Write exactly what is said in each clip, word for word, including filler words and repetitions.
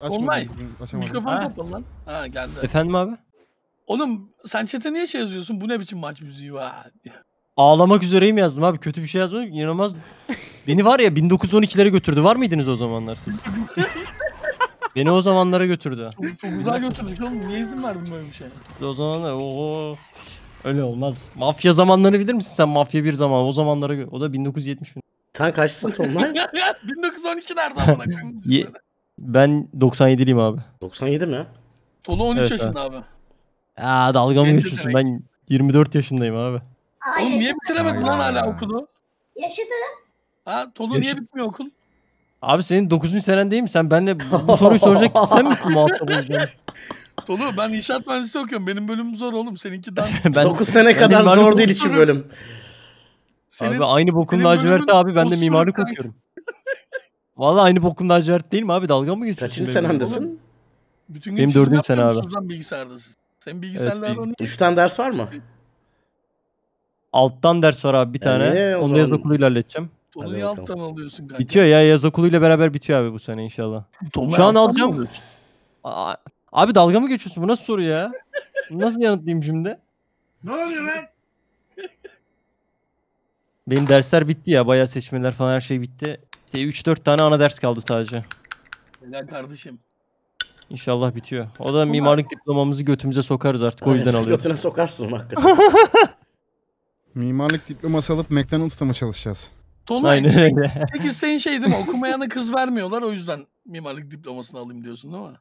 Online. Mikrofon kapalı lan. Ha geldi. Efendim abi? Oğlum sen chat'e niye şey yazıyorsun? Bu ne biçim maç müziği var? Ağlamak üzereyim yazdım abi. Kötü bir şey yazmadım. İnanılmaz. Beni var ya bin dokuz yüz on ikilere götürdü. Var mıydınız o zamanlar siz? Beni o zamanlara götürdü. Çok, çok güzel götürdük oğlum. Niye izin verdin böyle bir şey? O zamanlar ooo. Öyle olmaz. Mafya zamanlarını bilir misin sen? Mafya bir zaman. O zamanlara o da bin dokuz yüz yetmiş. Sen kaçsın Tolunay? bin dokuz yüz on iki nerede amına koyayım? Ben doksan yediliyim abi. doksan yedi mi? Tolu on üç evet, yaşında abi. Aa dalga mı geçiyorsun? Ben yirmi dört yaşındayım abi. Aa, oğlum niye bitiremedin lan hala okulu? Yaşadı. Ha Tolu Yaşadı. Niye bitmiyor okul? Abi senin dokuzuncu senen değil mi? Sen benimle bu soruyu soracak sen misin muhatap olacaksın? Tolu ben inşaat mühendisliği okuyorum. Benim bölümüm zor oğlum. Seninki daha... ben, dokuz sene kadar zor değil için bölüm. Senin, abi aynı bokun laciverti abi. Ben de mimarlık okuyorum. Vallahi aynı bokun lacivert değil mi abi? Dalga mı geçiyorsun? Kaçıncı senendesin? Bütün gün benim dördüncü sene abi. Sen bilgisayardasın. Sen bilgisayarlardan... Evet, üçten ders var mı? Alttan ders var abi bir yani tane. Onu zaman... yaz okuluyla halledeceğim. Onu alttan alıyorsun kanka. Bitiyor ya, yaz okuluyla beraber bitiyor abi bu sene inşallah. Tolunay şu an alacağım. Aa, abi dalga mı geçiyorsun? Bu nasıl soru ya? Nasıl yanıtlayayım şimdi? Ne oluyor lan? Benim dersler bitti ya. Bayağı seçmeler falan her şey bitti. üç dört tane ana ders kaldı sadece. Helal kardeşim. İnşallah bitiyor. O da mimarlık diplomamızı götümüze sokarız artık. Aynen, o yüzden alıyoruz. Götüne sokarsın hakikaten. Mimarlık diploması alıp McDonald's'ta mı çalışacağız? Tolunay, aynen öyle. Tek isteğin şey değil mi? Okumayana kız vermiyorlar. O yüzden mimarlık diplomasını alayım diyorsun değil mi?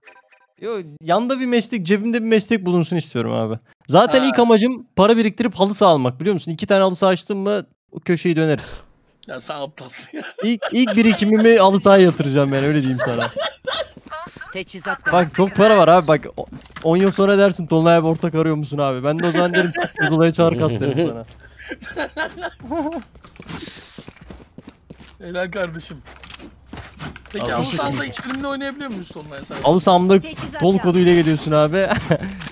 Yo, yanda bir meslek, cebimde bir meslek bulunsun istiyorum abi. Zaten ha, ilk amacım para biriktirip halı saha almak biliyor musun? iki tane halı saha açtım mı o köşeyi döneriz. Ya sen aptalsın ya. İlk, ilk birikimimi halı sahaya yatıracağım yani, öyle diyeyim sana. Bak çok para var abi, bak on yıl sonra dersin Tolunay abi ortak arıyor musun abi? Ben de o zaman derim Tolunay'a çağır kas derim sana. Helal kardeşim. Peki halı sahamda iklimle oynayabiliyor muyuz Tolunay sen? Halı sahamda tol koduyla geliyorsun abi.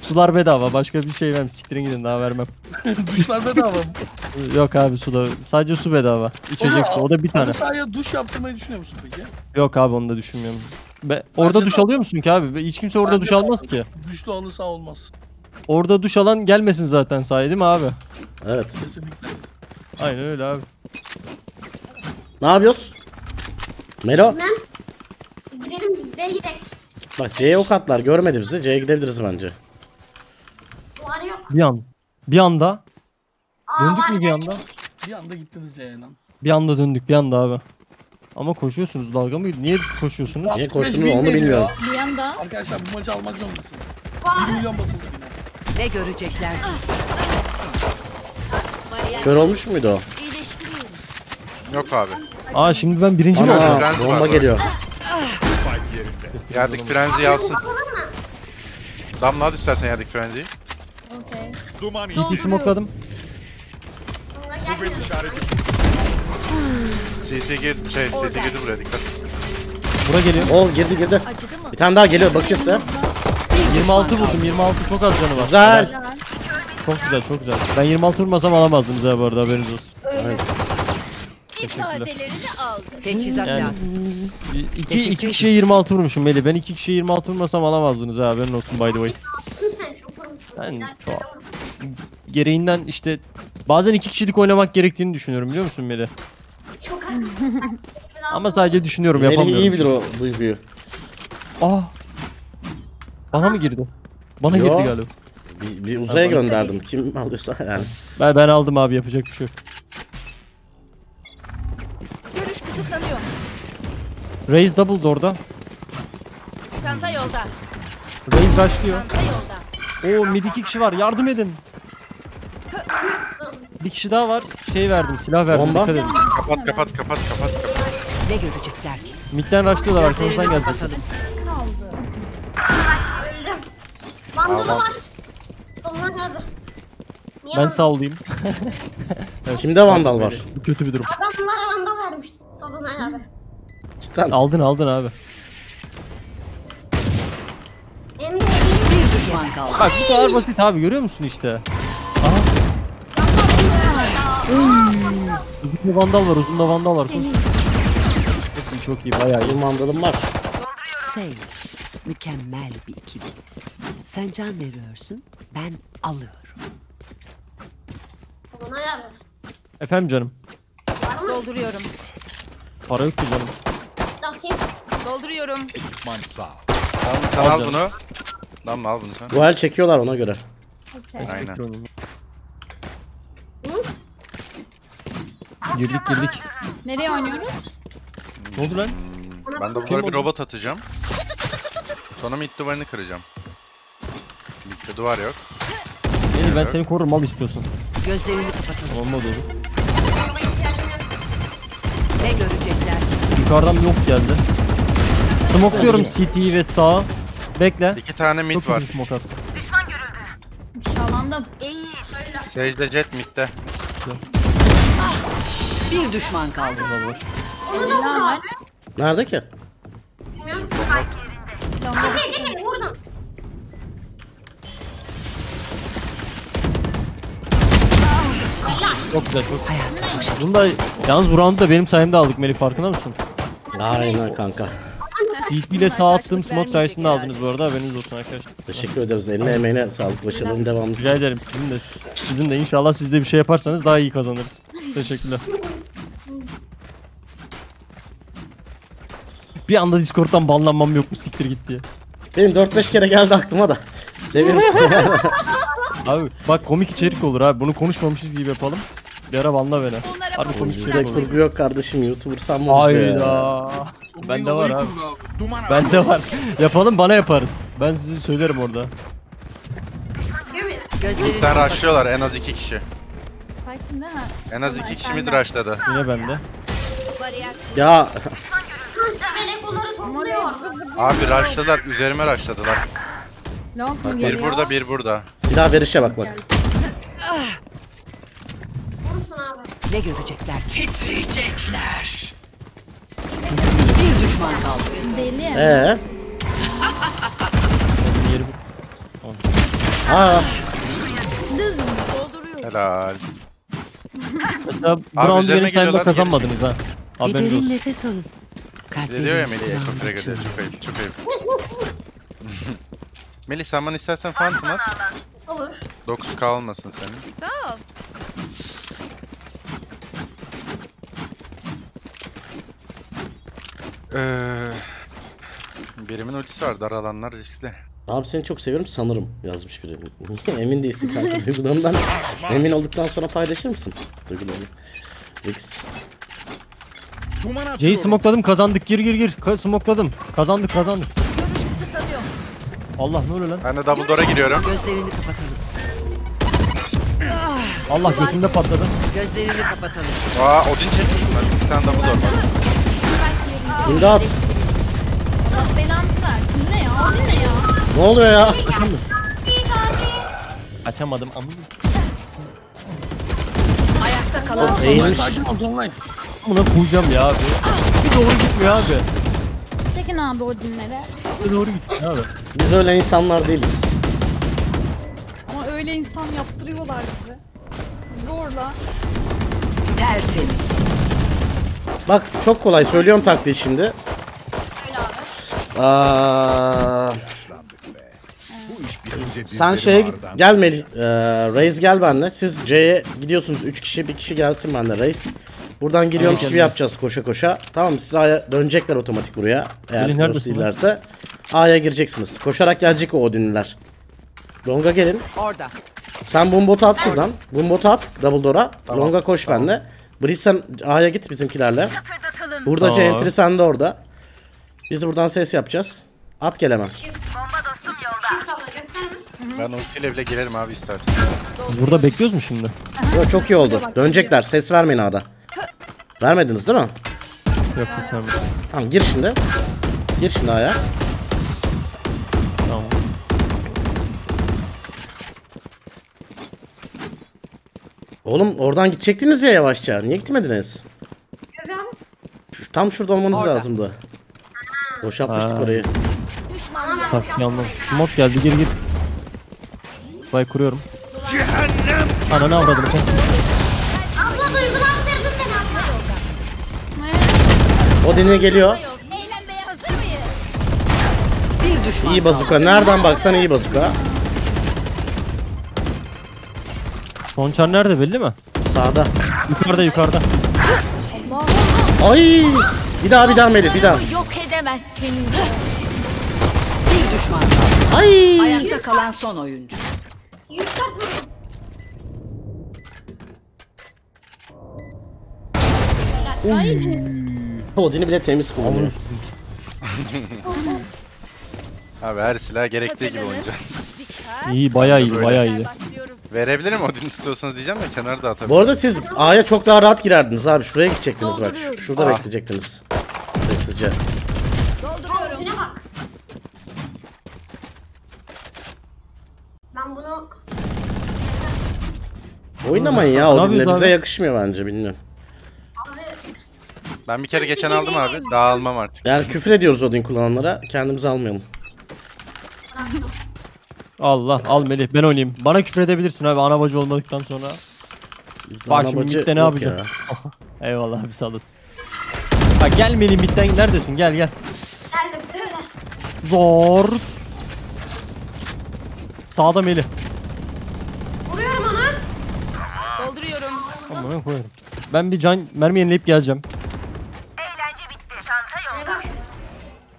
Sular bedava, başka bir şey vermem, siktirin gidin daha vermem. Duşlar bedava mı? Yok abi suda sadece su bedava. İçecek su, o da bir tane. Halı sahaya duş yaptırmayı düşünüyor musun peki? Yok abi onu da düşünmüyorum. Be, orada bence duş da alıyor musun ki abi? Hiç kimse orada bence duş almaz da ki. Duşlu halı saha olmaz. Orada duş alan gelmesin zaten sahaya değil mi abi? Evet. Kesinlikle. Aynen öyle abi. Ne yapıyoruz? Melo. Gidelim ben gidelim. Bak C'ye ok atlar, görmedi bizi. C'ye gidebiliriz bence. Duvarı yok. Bir an. Bir anda. Aa, döndük mü bir anda? Bir anda gittiniz C'ye lan. Bir anda döndük bir anda abi. Ama koşuyorsunuz, dalga mı? Niye koşuyorsunuz? Niye koştunuz onu bilmiyorum. Bir anda. Arkadaşlar bu maçı almak zorundasın. bir milyon basıldı bile. Ne görecekler? Kör olmuş muydu o? Yok abi. Aa şimdi ben birinci mi oldum? Bomba geliyor. Yerdik frenziyi alsın. Damla hadi istersen yerdik frenziyi. Okey. İlki smokladım. C T girdi, şey C T girdi buraya, dikkat et. Bura geliyor. Ol girdi girdi. Bir tane daha geliyor, bakıyorsun sen. yirmi altı buldum, yirmi altı çok az canı var. Güzel. Çok güzel, çok güzel. Ben yirmi altı vurmasam alamazdınız ya bu arada, haberiniz olsun. Evet. İfadelerimi aldım. Teçhizat yani lazım. İki, iki kişiye yirmi altı vurmuşum Melih. Ben iki kişiye yirmi altı vurmasam alamazdınız ha. Benim olsun by the way. Ben çok gereğinden işte bazen iki kişilik oynamak gerektiğini düşünüyorum biliyor musun Melih? Çok ama sadece düşünüyorum, yapamıyorum. Melih iyi bilir o duyguyu. Aa. Bana mı girdi? Bana yo, girdi galiba. Bir, bir uzaya ben gönderdim. Kim alıyorsa yani. Ben, ben aldım abi, yapacak bir şey yok. Kısıtlanıyor. Raze double door'da. Çanta yolda. Raze başlıyor. Oo mid iki kişi var, yardım edin. Bir kişi daha var. Şey verdim, silah verdim. Bomba. Kapat kapat kapat kapat kapat. Ne görecekler ki? Mid'den rushlıyorlar, arkamızdan geldi. Ben sallayayım. Evet. Kimde vandal var? Bu kötü bir durum. Adam bunlara vandal vermiş. Tolunay abi. Cidden. Aldın aldın abi. Emre bir düşman kaldı. Bak bu kadar basit abi, görüyor musun işte. Uzun vandal var, uzun da vandal var. Çok iyi, bayağı iyi vandalım var. Save. Mükemmel bir ikiliyiz. Sen can veriyorsun, ben alıyorum. Bana yardım. Efendim canım. Dolduruyorum. Para yok ki canım. Atayım. Dolduruyorum. Ekipman sağ. Tamam, al bunu. Tamam, al bunu sen. Bu el çekiyorlar ona göre. Okay. Aynen. Girdik girdik. Nereye oynuyoruz? Ne oldu lan? Ben de bunlara bir oldu? Robot atacağım. Sonra mid duvarını kıracağım. Mid'de duvar yok. Neydi, ben yok. Seni korurum, al istiyorsun. Gözlerini kapatalım. Olmadı oğlum. Ne görecekler? Yukarıdan yok geldi. Smokluyorum C T'yi ve sağa. Bekle. İki tane mid çok var. Düşman görüldü. Şalandım. İyi. Secde jet mid'de. Bir düşman kaldı baba. Nerede ki? Bilmiyorum. Yerinde. Vurdum. Çok güzel, çok. Bunu da yalnız bu round'u da benim sayemde aldık Melih, farkında mısın? Aynen kanka. C T ile sağ attığım smoke sayesinde aldınız bu arada, haberiniz olsun arkadaşlar. Teşekkür ederiz, eline emeğine sağlık, başarıların devamlısı. Rica ederim, sizin de, sizin de inşallah siz de bir şey yaparsanız daha iyi kazanırız. Teşekkürler. Bir anda Discord'dan banlanmam yok mu, siktir git diye. Benim dört beş kere geldi aklıma da. Seviyorum seni. Abi bak, komik içerik olur abi, bunu konuşmamışız gibi yapalım. Bir ara banla beni. Harbi komik içerik olur. Kurgu yok kardeşim, YouTuber sanma bize ya. Bende var abi. Bende var. Yapalım, bana yaparız. Ben sizi söylerim orada. Sen rushlıyorlar en az iki kişi. En az iki kişi mi rushladı? Yine bende. Ya. Abi rushladılar, üzerime rushladılar. Bak, bir burada, bir burada. Silah verişe bak bak. Ne görecekler? Titriyecekler. Bir düşman kaldı. Deli. Ee? Aa. Helal. Abi üzerine geliyorlar. Kazanmadınız ha. Haberiniz olsun. Nefes alın. Geliyor ya Melih'e. Çok ayıp, çok ayıp. Melih, sen bana istersen Phantom at. Olur. dokuz K olmasın senin. Sağ ol. Ee, birimin ultisi var, dar alanlar riskli. Abi seni çok seviyorum sanırım yazmış biri. Emin değilsin kanka duygularından. Emin olduktan sonra paylaşır mısın duygularını? X. C'yi smokladım, kazandık, gir gir gir. Ka smokladım, kazandık kazandık. Allah ne oluyor lan? Ben de double door'a giriyorum. Gözlerini kapatalım. Allah götümde patladı. Gözlerini kapatalım. Aa, Odin çekmiş bunlar. Bir tane double door. İmdat. Allah belantılar. Ne ya? Odin ne ya? Ne oluyor ya? Açamadım amına. Ayakta kalan. Buna koyacağım ya abi. Bir doğru gitmiyor abi. Çekin abi Odin'lere. Doğru gitti abi. Biz öyle insanlar değiliz. Ama öyle insan yaptırıyorlar bizi. Zorla. Tertemiz. Bak çok kolay söylüyorum taktiği şimdi. Öyle abi. Aa, evet. Sen şeye git, gel Melih. Ee, Reis gel benimle. Siz C'ye gidiyorsunuz üç kişi, bir kişi gelsin benimle Reis. Buradan giriyormuş gibi yapacağız koşa koşa. Tamam mı? Siz A'ya dönecekler otomatik buraya. Eğer dost değillerse A'ya gireceksiniz. Koşarak gelecek o Odin'ler. Longa gelin. Orada. Sen bombota at şuradan. Bombota at double door'a. Tamam. Longa koş tamam. Benle. Brissan A'ya git bizimkilerle. Burada C entry sende orada. Biz buradan ses yapacağız. At gel hemen. Bomba dostum yolda. Ben ultiyle bile girerim abi istersen. Biz burada bekliyoruz mu şimdi? Yo, çok iyi oldu. Dönecekler. Ses vermeyin A'da. Vermediniz değil mi? Yok, yok. Tamam gir şimdi. Gir şimdi A'ya. Tamam. Oğlum oradan gidecektiniz ya yavaşça. Niye gitmediniz? Şu, tam şurada olmanız orada lazımdı. Boşaltmıştık orayı. Smoke geldi, gir gir. Bay kuruyorum. Cehennem. Ananı avradım. Odin'e geliyor. düşman. İyi bazuka. Nereden baksan iyi bazuka. Ponçar nerede belli mi? Sağda. Yukarıda yukarıda. Ay! Bir daha bir daha Melih bir daha. Yok edemezsin. Bir düşman kaldı. Ay! Ayakta kalan son oyuncu. Yukarıda. Odin'i bile temiz kullanıyor. Abi her silah gerektiği gibi oynayacak. İyi bayağı iyi bayağı iyi. Verebilirim Odin istiyorsanız diyeceğim de kenarda atabilirim. Bu arada siz A'ya çok daha rahat girerdiniz abi. Şuraya gidecektiniz bak. Şurada bekleyecektiniz. Sessizce. Dolduruyorum. Ben bunu... Oynamayın ya Odin'le, bize yakışmıyor bence, bilmiyorum. Ben bir kere geçen aldım abi. Daha almam artık. Yani küfür ediyoruz Odin kullananlara. Kendimizi almayalım. Allah al Melih, ben oynayayım. Bana küfür edebilirsin abi ana bacı olmadıktan sonra. Biz bak şimdi midde ne yapacağım? Ya. Eyvallah abi sağ olasın. Bak gel Melih midden neredesin? Gel gel. Geldim söyle. Zor. Sağda Melih. Vuruyorum ona. Dolduruyorum. Tamam ben koyarım. Ben bir can mermi yenileyip geleceğim.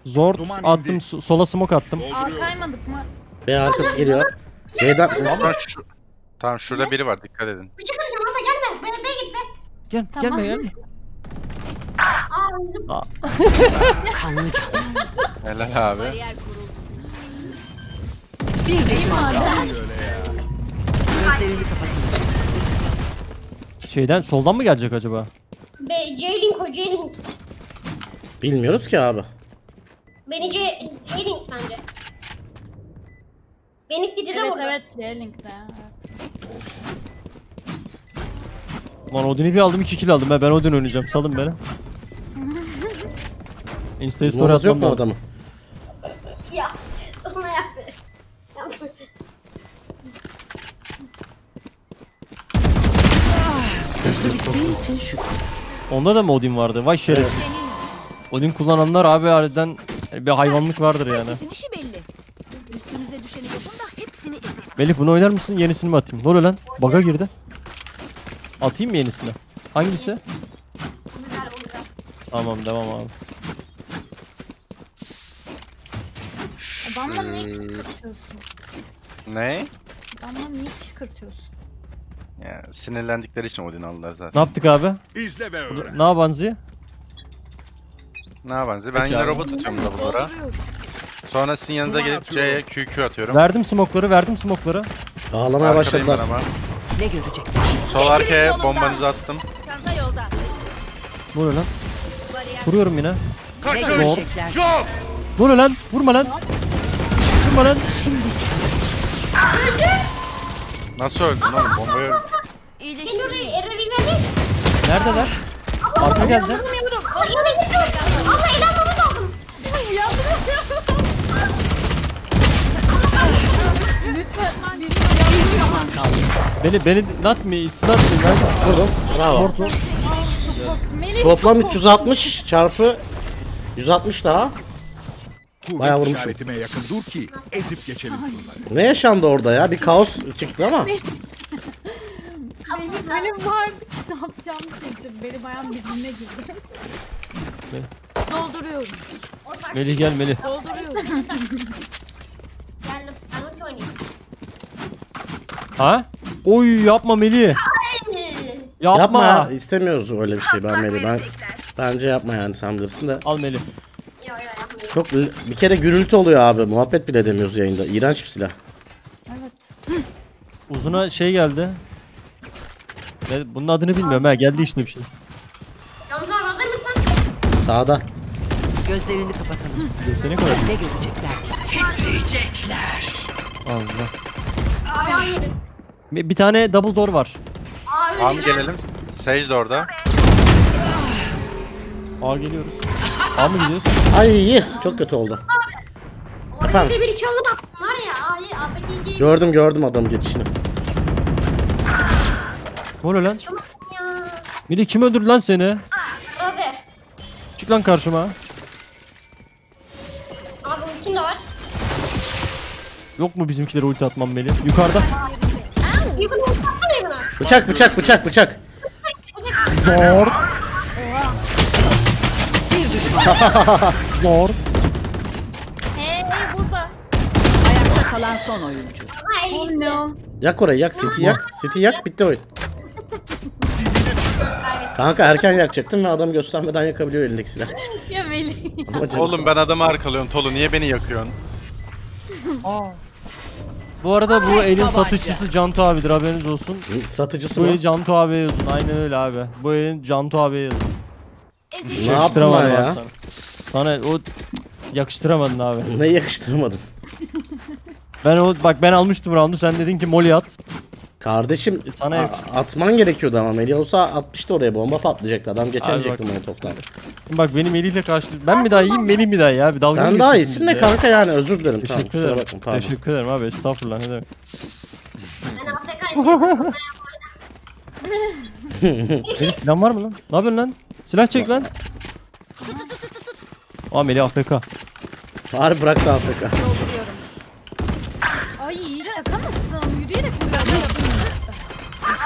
Zor attım, sola smoke attım. Aa kaymadık mı? B arkası geliyor. B'den... Şu... Tamam şurada ne? Biri var, dikkat edin. Küçük kızım orada gelme, B'ye git be. Gel, tamam. Gelme gelme. Aaa. Kanlı canım. Helal abi. Bir deyim abi. Gözlerini kapatın. Şeyden, soldan mı gelecek acaba? B, J-Link o J-Link. Bilmiyoruz ki abi. Beni J-Link sence. Beni Sidre vurdu. Evet J-Link de. Lan Odin'i bir aldım, iki kill aldım. Ben Odin oynayacağım. Salın beni. Insta'ya story atmam lazım adamı. Ya ona yaptı. Onda da mı Odin vardı? Vay şerefsiz. Odin kullananlar abi harbiden bir hayvanlık vardır yani. Melih bunu oynar mısın? Yenisini mi atayım? Lol lan. Bug'a girdi. Atayım mı yenisini? Hangisi? Tamam devam abi. Adamla niye kışkırtıyorsun? Ne? Adamla niye kışkırtıyorsun? Ya sinirlendikleri için Odin aldılar zaten. Ne yaptık abi? İzle be öğren. Ne yapan Zı? Ne yapan Zı? Ben peki yine abi. Robot atıyorum buralara. Sonra sizin yanınıza gelip C'ye Q Q atıyorum. Verdim smoke'ları, verdim smoke'ları. Ağlamaya başladılar. Ne görecek? Sol arkaya bombanızı attım. Çanta yolda. Vur lan. Vuruyorum yine. Kaçış. Yok. Vur lan, vurma lan. Vurma lan. Şimdi. Nasıl öldün oğlum? Bombayı öldün. İyileştim. Neredeler? Arka geldi. Ama elanmamı aldım. Lütfen. Beni, beni not me, it's not me. Bravo. Toplam üç yüz altmış çarpı yüz altmış daha. Bayağı vurmuşum. Yakın dur ki ezip geçelim. Ne yaşandı orada ya? Bir kaos çıktı ama. Benim benim vardı. Ne yapacağımı seçtim. Beni bayağı birbirine girdi. Dolduruyorum. Melih gel Melih. Dolduruyorum. Geldim. Anot oynayayım. Ha? Oy yapma Melih. Yapma. Yapma ya. İstemiyoruz öyle bir şey ben Melih. Ben, bence yapma yani sen bilirsin de. Al Melih. Çok bir kere gürültü oluyor abi. Muhabbet bile edemiyoruz yayında. İğrenç bir silah. Evet. Uzuna şey geldi. Bunun adını bilmiyorum ha. Geldi işte bir şey. Yalnız hazır mısın? Sağda. Gözlerini kapatalım. Gözlerini koyalım. Ne görecekler? Titriyecekler. Allah. Abi, bir, bir tane double door var. Abi gelelim. Sage de orada. Aa geliyoruz. Abi gidiyoruz. Ay çok kötü oldu. Abi, efendim. Bir çalı bak var ya. Ay, gördüm gördüm adam geçişini. Ne oluyor lan? Mili kim öldürdü lan seni? Abi. Çık lan karşıma. Abi ultim de var. Yok mu bizimkileri ulti atmam Melih? Yukarıda. Bıçak bıçak bıçak bıçak. Zor. Bir düşman. Zor. Hey burada. Ayakta kalan son oyuncu. Yak orayı yak, seti yak, seti yak, bitti oyun. Kanka erken yakacaktım ve adam göstermeden yakabiliyor elindeki silah. Ya Melih. Oğlum ben adamı arkalıyorum Tolu, niye beni yakıyorsun? Aa. Bu arada bu ay, elin tabanca. Satıcısı Cantu abidir, haberiniz olsun. E, satıcısı bu mı? Bu eli Cantu abiye yazın, aynen öyle abi. Bu elin Cantu abiye yazın. Ne yaptın bana ya? Sana. sana o yakıştıramadın abi. Ne yakıştıramadın? Ben o bak ben almıştım roundu, sen dedin ki Molly at. Kardeşim sana atman gerekiyordu ama Melih olsa atmıştı oraya, bomba patlayacaktı, adam geçemeyecekti Molotov'tan. Bak benim Melih'le karşı ben mi daha iyiyim, Melih mi daha iyi abi? Dalga sen daha iyisin de kanka yani, özür dilerim. Teşekkür tamam, ederim. Bakın, teşekkür ederim abi, estağfurullah ne demek. Melih silah var mı lan? Ne yapıyorsun lan? Silah çek lan. Aa Melih A F K. Bari bırak da A F K. Ay şaka mısın? Yürüyerek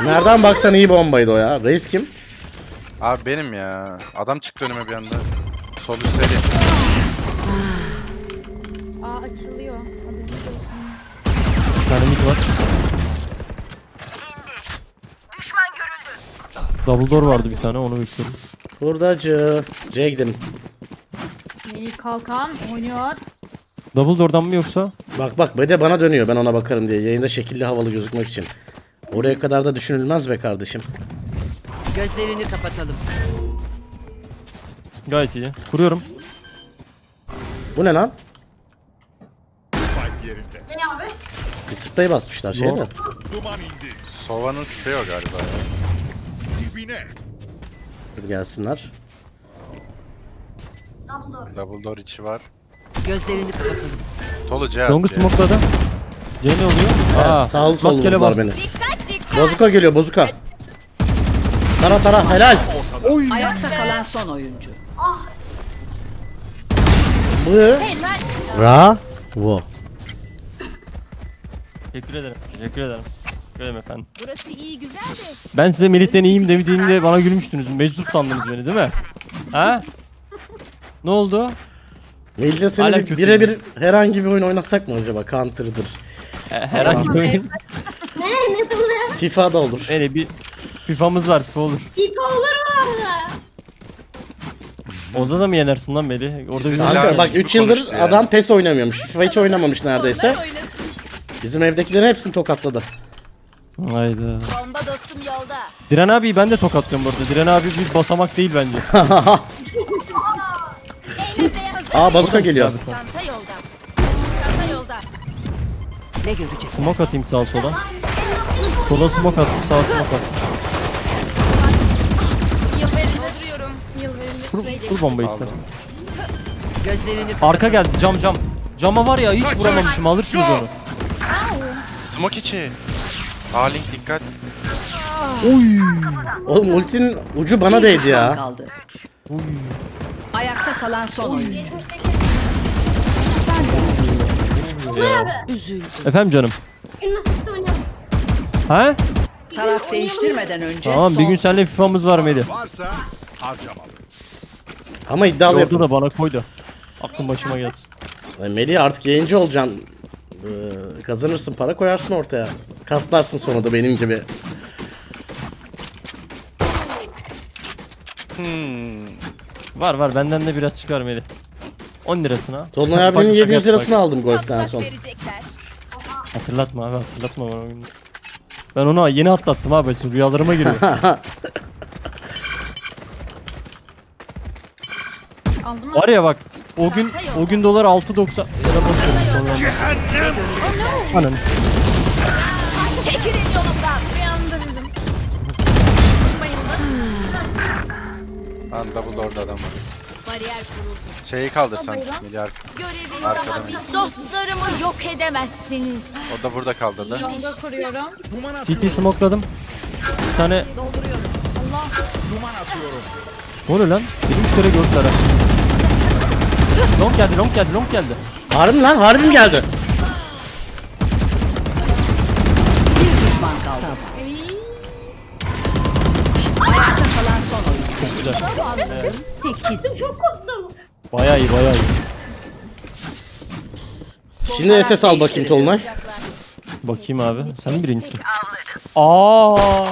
nereden baksan iyi bombaydı o ya. Reis kim? Abi benim ya. Adam çıktı önüme bir anda. Sol üstteydi. Aa açılıyor. Bir tane mid var. Düşman görüldü. Double door vardı bir tane, onu bekliyorum. Buradacı. C'ye gidelim. İyi kalkan oynuyor. Double door'dan mı yoksa? Bak bak bir de bana dönüyor ben ona bakarım diye. Yayında şekilli havalı gözükmek için. Oraya kadar da düşünülmez be kardeşim. Gözlerini kapatalım. Gayet iyi. Kuruyorum. Bu ne lan? Ne abi? Bir sprey basmışlar şeyde. Sova'nın spreyi o galiba ya. Dur gelsinler. Double door. Double door içi var. Gözlerini kapatalım. Tolu cevap. Dongus smokladı. C ne oluyor? Evet, aa, sağlı sollu bunlar beni. Bozuka geliyor, bozuka. Tara tara, helal. Oy. Ayakta kalan son oyuncu. Ah. Bu. Bravo. Teşekkür ederim, teşekkür ederim. Göreyim efendim. Burası iyi, güzel de. Ben size Melih'ten iyiyim dediğimde bana gülmüştünüz. Meczup sandınız beni değil mi? Ha? Ne oldu? Melih'le seni birebir herhangi bir oyun oynatsak mı acaba? Counter'dır. Herhangi bir oyun. Ne? Ne oluyor? FIFA da olur. Öyle bir FIFA'mız var, FIFA olur. FIFA olur valla. Orada da mı yenersin lan Melih? Orada kanka bak üç yıldır yani. Adam PES oynamıyormuş. FIFA hiç oynamamış neredeyse. Bizim evdekilerin hepsini tokatladı. Hayda. Bomba dostum yolda. Diren abi ben de tokatlıyorum burada. Diren abi bir basamak değil bence. Aa bazuka geliyor. Çanta yolda. Çanta yolda. Ne görecek? Smoke atayım sağa sola. Sola smoke attım, sağa smoke attım. Yıl verinde duruyorum. Yıl verinde. Kur, kur bombayı ister. Gözlerini arka geldi, cam cam. Cama var ya hiç vuramamışım, alırsınız onu. Smoke içi. Alink dikkat. Oy. Oğlum ultinin ucu bana değdi ya. Oy. Ayakta kalan son oyuncu. Üzüldüm. Efendim canım. Ha? Taraf değiştirmeden önce. Tamam bir gün seninle FIFA'mız var Melih. Varsa harcamalı. Ama iddialı yaptı da bana koydu. Aklım başıma geldi. Melih artık yayıncı olacaksın. Ee, kazanırsın, para koyarsın ortaya. Katlarsın sonra da benim gibi. Hmm. Var var benden de biraz çıkar Melih. on lirasına. Tolunay abinin yedi yüz lirasını aldım golften son. Hatırlatma abi, hatırlatma bana. Ben onu yeni atlattım abi, şimdi rüyalarıma giriyor. Var ya bak o gün o gün dolar altı doksan. Anam. Çekilin yolumdan. Uyandırdım. Lan double door'da adam var. Bariyer kuruldu. Şeyi kaldırsan milyar. Görevini bitti. Dostlarımı yok edemezsiniz. O da burada kaldırdı. Yolda kuruyorum. C T smokladım. Bir tane dolduruyorum. Allah. Duman atıyorum. Ne oluyor lan? üç kere gördü ara. Long geldi, long geldi, long geldi. Harbi lan, harbim geldi. arkadaşlar. Evet. Çok korktum. Bayağı iyi, bayağı iyi. Şimdi S S al bakayım Tolunay. Bakayım abi. Sen birincisin. Aa!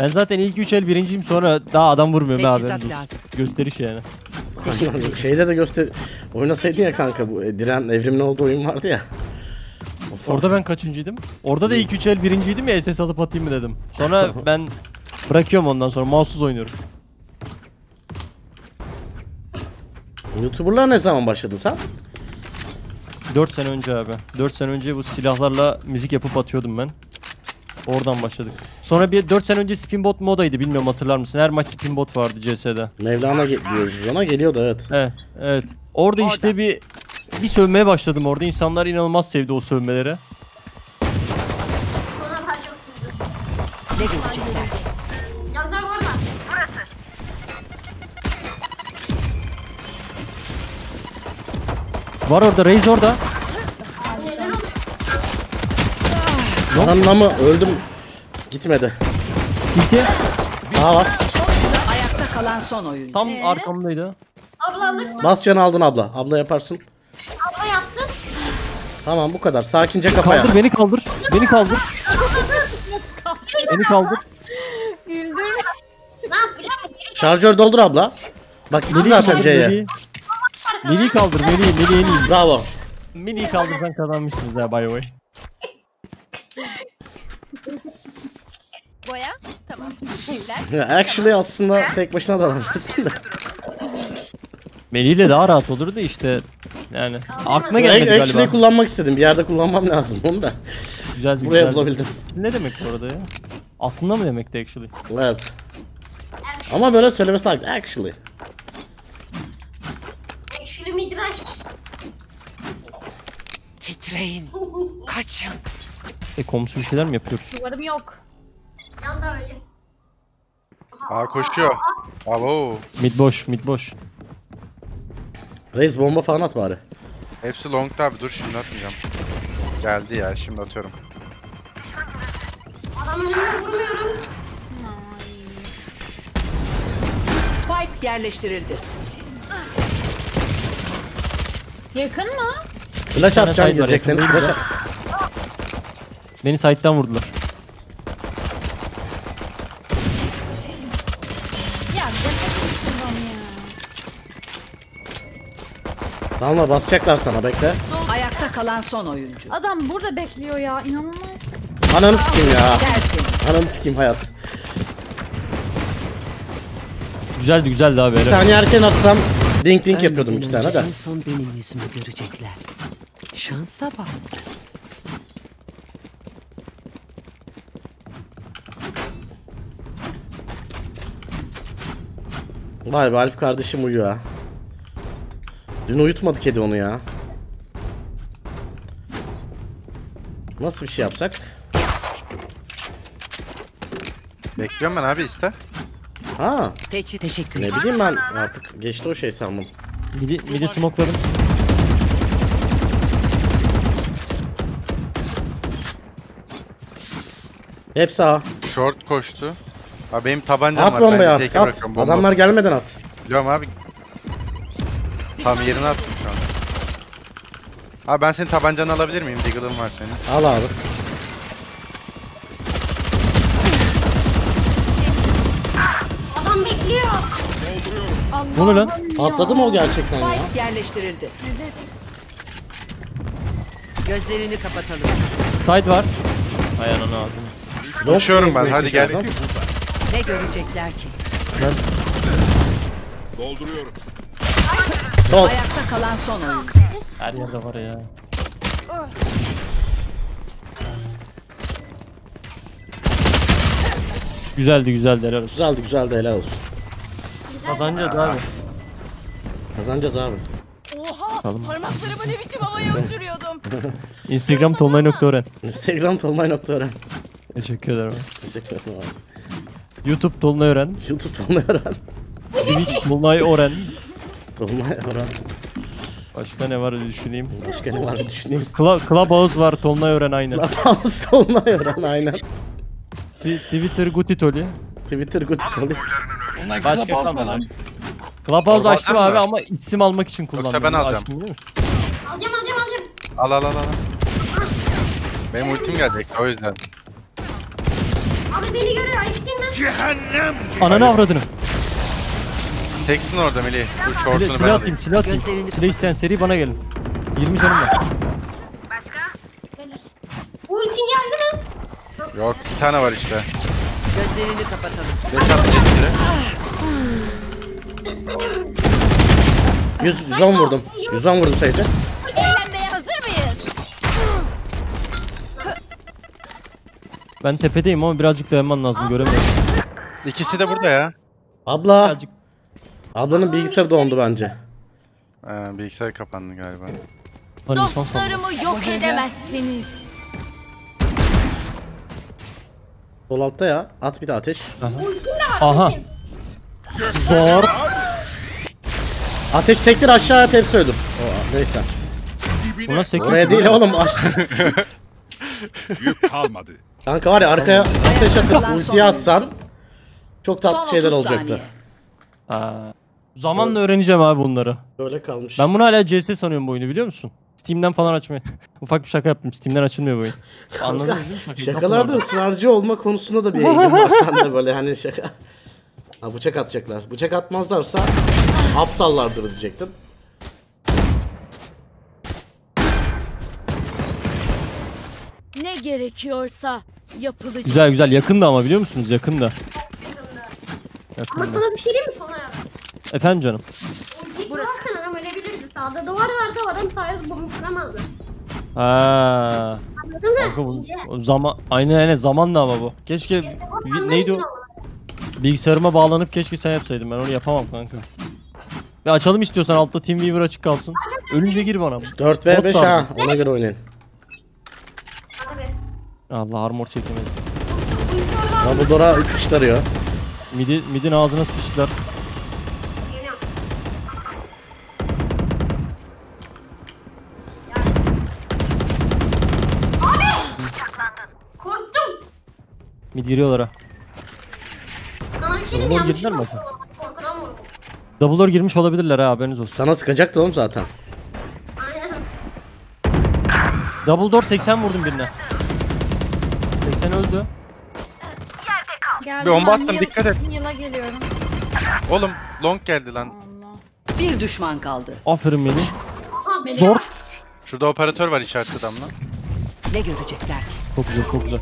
Ben zaten ilk üç el birinciyim, sonra daha adam vurmuyorum be abi. Gösteriş yani. Kanka, şeyde de göster. Oynasaydın ya kanka, bu Diren evrimin olduğu oyun vardı ya. Orada ben kaçıncıydım? Orada da ilk üç el birinciydim ya, S S alıp atayım mı dedim. Sonra ben bırakıyorum, ondan sonra mouse'suz oynuyorum. YouTuber'lar ne zaman başladın sen? dört sene önce abi. dört sene önce bu silahlarla müzik yapıp atıyordum ben. Oradan başladık. Sonra bir dört sene önce spinbot modaydı, bilmiyorum hatırlar mısın? Her maç spinbot vardı C S'de. Mevlana diyoruz ona, geliyordu evet. Evet, evet. Orada Oradan. işte bir bir sövmeye başladım orada. İnsanlar inanılmaz sevdi o sövmelere. Sonra taracaksınız. Ne görecekler? Yandan orada. Burası. Var orada, Reis orada. Anlamı öldüm. Gitmedi. Siti. Sağa bak. Ayakta kalan son oyuncu. Tam ee? arkamdaydı. Ablalık mı? Bas canı aldın abla. Abla yaparsın. Abla yaptın. Tamam bu kadar. Sakince kafaya. Kaldır beni, kaldır. Beni kaldır. Beni kaldır. Güldür. Şarjör doldur abla. Bak gitti zaten C'ye. Mini kaldır. Mini, mini, mini. Bravo. Mini kaldırsan kazanmışsınız ya by the way. Boya tamam. Actually aslında tek başına da anlattım da. Melih ile daha rahat olur da işte yani aklına gelmedi galiba. Actually kullanmak istedim, bir yerde kullanmam lazım onu da. Güzel, buraya güzel bulabildim. Ne demek bu arada ya? Aslında mı demekti actually? Evet. Ama böyle söylemesi lazım actually. Actually midrash. Titreyin. Kaçın. E komşu bir şeyler mi yapıyoruz? Duvarım yok. Yanda öyle. Aa koşuyor. Alo. Mid boş, mid boş. Reis bomba falan at bari. Hepsi long'da abi, dur şimdi atmayacağım. Geldi ya, şimdi atıyorum. Adamın önüne vurmuyorum. Spike yerleştirildi. Yakın mı? Flash atacağım gidecekseniz flash at. Beni side'den vurdular. Tamam, basacaklar sana, bekle. Ayakta kalan son oyuncu. Adam burada bekliyor ya, inanılmaz. Ananı sikeyim ya. Ananı sikeyim hayat. Güzeldi, güzeldi abi. Bir saniye erken atsam ding ding yapıyordum iki tane de. En son benim yüzümü görecekler. Şans da bak. Vay be, Alp kardeşim uyuyor ha. Dün uyutmadık kedi onu ya. Nasıl bir şey yapsak? Bekliyorum ben abi, iste. Ha. Teşi, teşekkür. Ne bileyim ben artık, geçti o şey sandım. Midi, midi smokeladım. Hepsi A. Short koştu. Abi benim tabancam at var. At bombayı artık, at. Adamlar gelmeden at. Biliyorum abi. Tam yerine attım şu an. Abi ben senin tabancanı alabilir miyim? Deagle'ın var senin. Al abi. Adam bekliyor. Ne oluyor lan? Atladı mı o gerçekten ya? Spike yerleştirildi. Evet. Gözlerini kapatalım. Side var. Ay ananı ağzını. Koşuyorum ben, hadi gel. Ne görecekler ki? Ben... Dolduruyorum. Sol. Ayakta kalan son oyuncu. Her yerde var ya. Güzeldi, güzeldi, helal olsun. Güzeldi, güzeldi, helal olsun. Kazanacağız abi. Kazanacağız abi. Oha, parmaklarımı ne biçim havaya uçuruyordum. Instagram tolunay nokta ören. Instagram tolunay nokta ören. Teşekkür ederim. Teşekkür ederim abi. YouTube Tolunay Ören. YouTube Tolunay Ören. Twitch Tolunay Ören. Tolunay Ören. Başka ne var düşüneyim? Başka ne var düşüneyim? Kla Clubhouse var, Tolunay Ören aynen. Clubhouse Tolunay Ören aynen. T Twitter Gutitoli. Twitter Gutitoli. Bunlar başka kalmadı lan. Clubhouse açtım abi mi? Ama isim almak için kullandım. Yoksa ben alacağım. Alacağım alacağım alacağım. Al al al al. Benim ultim gelecek o yüzden. Abi beni görüyor, ayıp değil mi? Cehennem! Ananı avradını. Teksin orada Melih. Bu şortunu ben silah atayım, silah atayım. Silah isteyen seri bana gelin. yirmi canım var. Başka? Ultin geldi mi? Yok, bir tane var işte. Gözlerini kapatalım. yüz on vurdum. yüz on vurdum sayıda. Eğlenmeye hazır mıyız? Ben tepedeyim ama birazcık dayanman lazım, göremiyorum. İkisi de burada ya. Abla. Birazcık... Ablanın bilgisayarı dondu bence. Ee, bilgisayar kapandı galiba. Dostlarımı yok edemezsiniz. Sol altta ya. At bir de ateş. Aha. Aha. Zor. Ateş sektir aşağıya, hepsi öldür. O, neyse. Buna sektir. Oraya değil oğlum. Yük kalmadı. Kanka var ya arkaya ateş atıp ultiye atsan çok tatlı şeyler olacaktı. Aa, zamanla böyle öğreneceğim abi bunları. Böyle kalmış. Ben bunu hala C S sanıyorum bu oyunu, biliyor musun? Steam'den falan açmayı. Ufak bir şaka yaptım. Steam'den açılmıyor bu oyun. Anladın mı? Şakalarda ısrarcı olma konusunda da bir eğilim var sende böyle hani şaka. Ha, bıçak atacaklar. Bıçak atmazlarsa aptallardır diyecektim. Ne gerekiyorsa yapılacak. Güzel güzel, yakında ama biliyor musunuz? Yakında. Yakında. Ama sana bir şey diyeyim mi Tolunay? Efendim canım. Burası adam ölebilirdi. Sağda duvar vardı, o adam sayesinde bomba kuramazdı. Haa. Anladın mı? Zaman, aynen aynen zamanla ama bu. Keşke neydi o? Bilgisayarıma bağlanıp keşke sen yapsaydın, ben onu yapamam kanka. Ve açalım istiyorsan, altta TeamViewer açık kalsın. Ölünce gir bana. dört ve beş ha, ona göre oynayın. Allah armor çekemedi. Dumbledore'a üç kişi tarıyor. Midi, midin ağzına sıçtılar. Abi! Korktum. Mid giriyorlar ha. Sana bir şey diyeyim, yanlışlıkla vurdum. Korkudan vurdum. Dumbledore girmiş olabilirler ha, haberiniz olsun. Sana sıkacaktı oğlum zaten. Aynen. Dumbledore seksen vurdum birine. seksen öldü. Bir bomba attım, dikkat et. Yıla geliyorum. Oğlum long geldi lan. Allah. Bir düşman kaldı. Aferin beni. Aha, zor. Şurada operatör var işaretli damla. Ne görecekler ki? Çok güzel, çok güzel.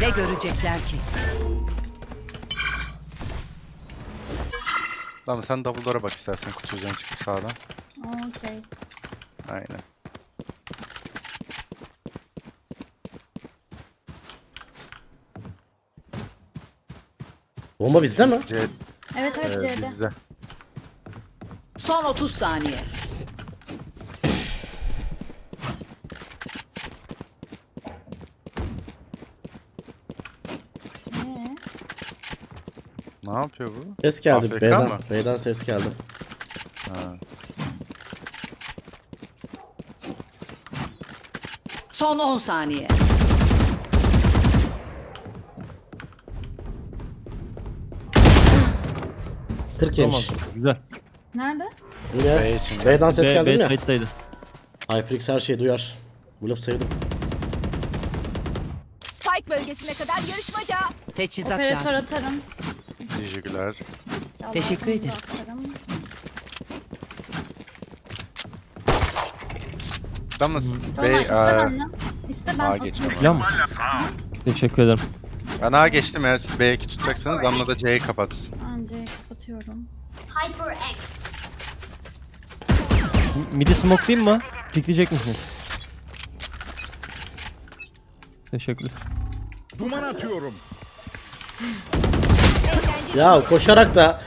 Ne görecekler ki? Tamam, sen Dumbledore'a bak istersen, kutucuğun çıkıp sağdan. Okey. Aynen. Bomba bizde mi? Evet evet, evet C'de. Bizde. Son otuz saniye. Ne yapıyor bu? Ses geldi Afrika B'den. Mı? B'den ses geldi. Ha. Son on saniye. kırk yemiş. Güzel. Nerede? B'den ses geldi mi ya? B trade'daydı. HyperX her şeyi duyar. Bu laf saydım. Spike bölgesine kadar yarışmaca. Teçhizat lazım. Operatör atarım. Teşekkürler. Teşekkür ederim. Tam mısın? Bey aaa. Ağa geçmem. Teşekkür ederim. Ben A'a geçtim, eğer siz B'ye iki tutacaksanız damla da C'yi kapatsın. C'yi kapatıyorum. HyperX. Midi smoke'layayım mı? Pikleyecek misiniz? Teşekkürler. Duman atıyorum. Ya koşarak da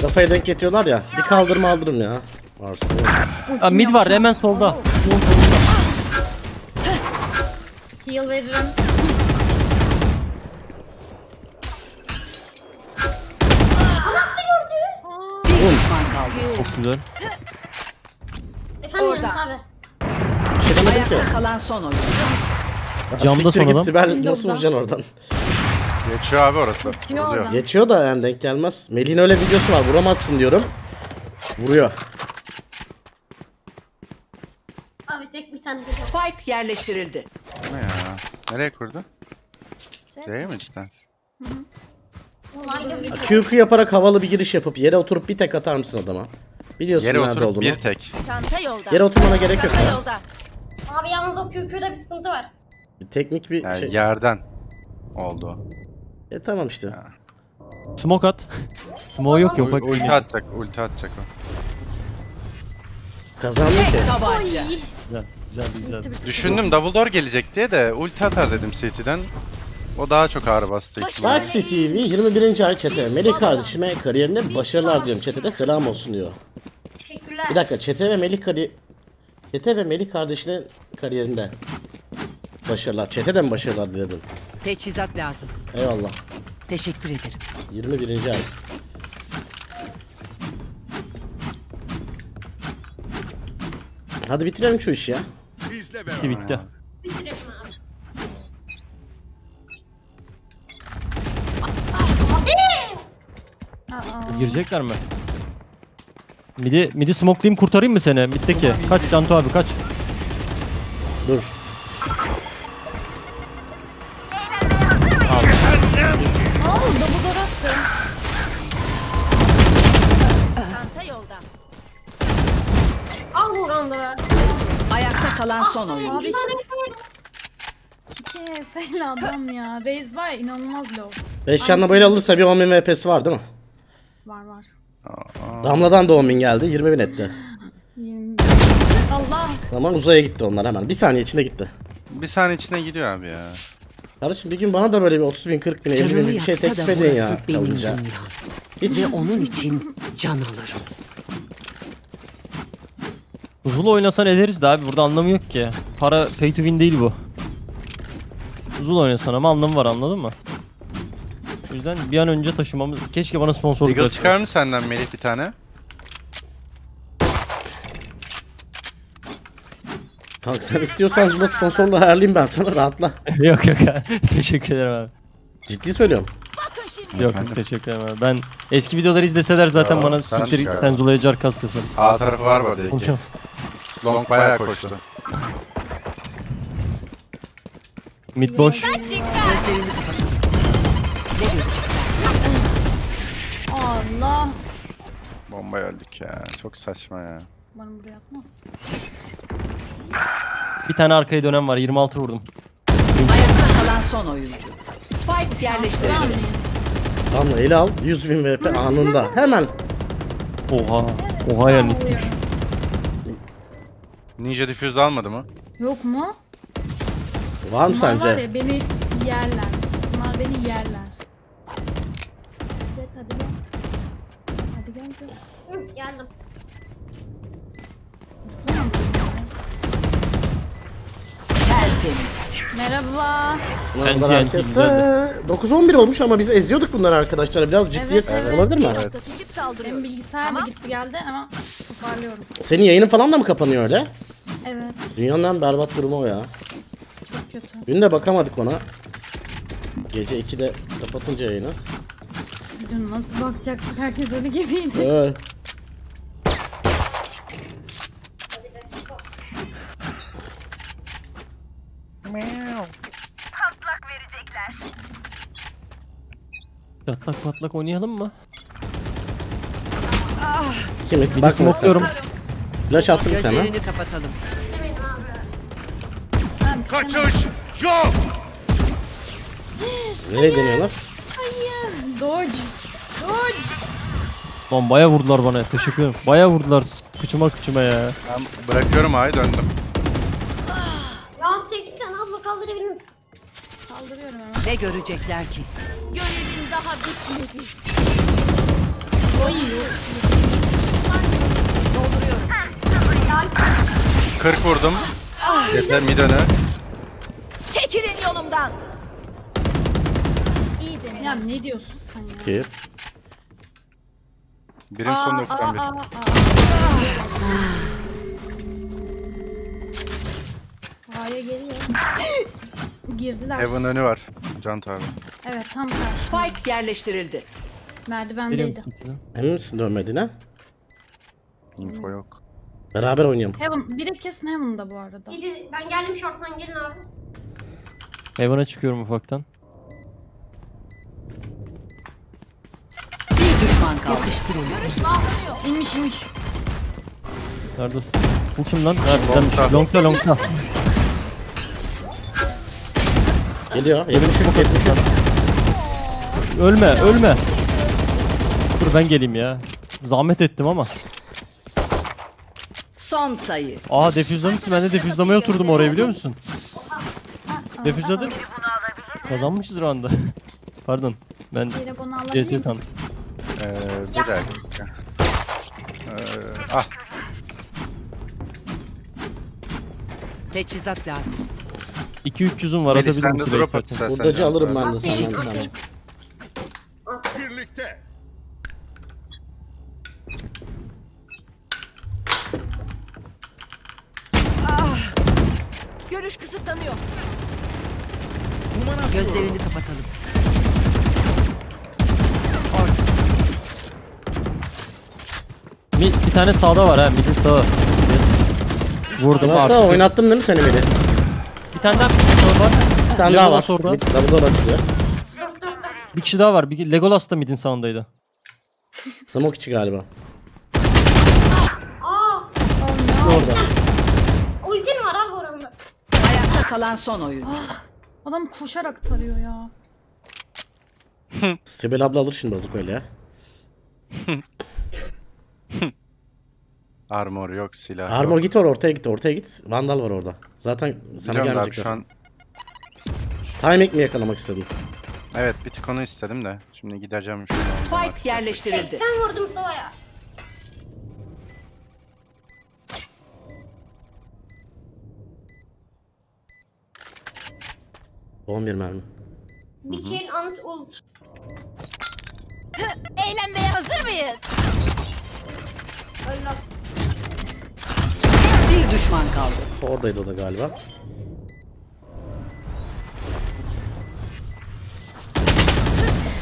kafaya denk getiriyorlar ya. Bir kaldırma aldırım ya. Varsa. Aa, mid var hemen solda. Heal veririm. Çok güzel. Efendim orada. Kalan son oyun. Camda sonradan. Sibel nasıl vuracaksın oradan? Geçiyor abi orası. Geçiyor, Geçiyor da yani denk gelmez. Melih'in öyle videosu var, vuramazsın diyorum. Vuruyor. Abi tek bir tane. Spike yerleştirildi. Ne ya? Nereye kurdu? Şey mi cidden? Q Q yaparak havalı bir giriş yapıp yere oturup bir tek atar mısın adama? Biliyorsun yere nerede olduğunu. Bir tek. Yere oturmana gerek Çanta yok. Yolda. Abi yalnız o Q Q'da bir sıkıntı var. Bir teknik bir yani şey. Yerden oldu. E tamam işte. Ha. Smoke at. Smoke yok ya. Ulti atacak, ulti atacak o. Kazandı ki. Güzel, güzel, güzel. Düşündüm double door gelecek diye de ulti atar dedim City'den. O daha çok ağır bastı. Dark City yirmi birinci ay çete. Melih kardeşime kariyerinde başarılar diyorum. Çete de selam olsun diyor. Teşekkürler. Bir dakika, çete ve Melih kari... Çete ve Melih kardeşinin kariyerinde başarılar. Çete de mi başarılar dedin? Teçhizat lazım. Eyvallah. Teşekkür ederim. yirmi birinci ay. Hadi bitirelim şu işi ya. Bitti bitti. Bitirelim abi. Girecekler mi? Midi, midi smoke'layayım, kurtarayım mı seni? Middeki. Kaç Canto abi, kaç. Dur. Ayakta kalan son oyun. Abi iki sayılı adam ya. Raze var ya, inanılmaz low. beş canla böyle alırsa bir on bin M P'si var değil mi? Var var. Aa. Damladan da on bin geldi, yirmi bin etti. Allah. Tamam, uzaya gitti onlar hemen. Bir saniye içinde gitti. Bir saniye içinde gidiyor abi ya. Kardeşim bir gün bana da böyle bir otuz bin, kırk bin, elli bin bir şey teklif edin ya. Hiç. Ve onun için can alırım. Uzul oynasan ederiz de abi, burada anlamı yok ki. Para pay to win değil bu. Uzul oynasan ama anlamı var, anladın mı? O yüzden bir an önce taşımamız... Keşke bana sponsorluk açık. Çıkar mı senden Melih bir tane? Kanka sen istiyorsan Zula sponsorluğu ayarlayayım ben sana, rahatla. Yok yok abi. Teşekkür ederim abi. Ciddi söylüyorum. Yok yok, teşekkür ederim abi. Ben eski videoları izleseler zaten ya, bana siktir sen Zula'ya car kastırsan. A tarafı var mı diye ki? Long bayağı koştu. Mid boş. Allah. Bomba öldük ya. Çok saçma ya. Umarım buraya atmaz. Bir tane arkaya dönem var. yirmi altı vurdum. Ayakta kalan son oyuncu. Spike yerleştirelim. Damla eli al. yüz bin V P anında. Hemen. Oha. Oha ya, nitmiş. Ninja Diffuse almadı mı? Yok mu? Var mı sence? Var ya, beni yerler. Bunlar beni yerler. Geldim. Merhaba. Herkese dokuz on bir olmuş ama biz eziyorduk bunları arkadaşlar. Biraz ciddiyet evet, olabilir evet. mi? Evet. Benim bilgisayar tamam. gitti geldi ama toparlıyorum. Senin yayının falan da mı kapanıyor öyle? Evet. Dünyanın berbat durumu o ya. Çok kötü. Dün de bakamadık ona. Gece ikide kapatınca yayını. Dün nasıl bakacaktık? Herkes öyle gibiydi. Evet. Patlak verecekler. Patlak patlak oynayalım mı? Ah. Şimdi bak bakıyorum. Flash attım sana. Gözlerini kapatalım. Kaçış yok. Nereye deniyorlar? Hayır. Dodge. Dodge. Lan baya vurdular bana. Teşekkür ederim. Baya vurdular. Kıçıma kıçıma ya. Ben bırakıyorum abi, döndüm. Kaldırıyorum hemen. Ne görecekler ki? Görevin daha bitmedi. Oyunu. Dolduruyorum. kırk vurdum. Yeter mi döne? Çekilin yolumdan. İyi dene. Ya ne diyorsun sen ya? Git. Birim son noktam bir. Hayır, geliyor. Girdiler. Heaven önü var. Can abi. Evet, tam karşısında. Spike yerleştirildi. Merdivendeydi. Emin misin dönmediğine? Info yok. Beraber oynayalım. Heaven, biri kesin Heaven'da bu arada. Gidi, ben geldim short'tan, gelin abi. Heaven'a çıkıyorum ufaktan. Bir düşman kalkıştırıyor. İnmiş inmiş. Nerede? Bu kim lan? Nerede? Longta longta. Geliyor. yetmiş üç yetmiş üç. Ölme, ölme. Dur ben geleyim ya. Zahmet ettim ama. Son sayı. Aa, defüzlamışsın. Ben de defüzlamaya oturdum oraya, biliyor musun? Defüzladım. Kazanmışız round'da. Pardon. Ben C S'ye tanıdım. Eee bir dakika. Eee ah. Teçhizat lazım. iki üç yüzüm var, atabilirim sürekli. Buradacı alırım ben de sana. Birlikte. Ah. Görüş kısıtlanıyor. Gözlerini kapatalım. Bir, bir tane sağda var ha, midi sağa. Vurdum abi. Sağ oynattım değil mi seni midi? Bir tane daha var. Bir tane daha var. Bir tane daha açılıyor. Bir kişi daha var. Bir Legolas da midin sağındaydı. Smoke içi galiba. Aa! İşte orada. Ultim var abi oranın. Ayakta kalan son oyuncu. Adam koşarak tarıyor ya. Sibel abla alır şimdi bazukayla ya. Armor yok, silah. Armor yok. Git or, ortaya git, ortaya git. Vandal var orada. Zaten sana gelmeyecekler. An... Timing mi yakalamak istedim? Evet, bir tık onu istedim de. Şimdi gideceğim. Spike yerleştirildi. seksen vurdum Sova'ya. on bir mermi. Bir kill and ult. Eğlenmeye hazır mıyız? Ölüm. Bir düşman kaldı. Oradaydı o da galiba.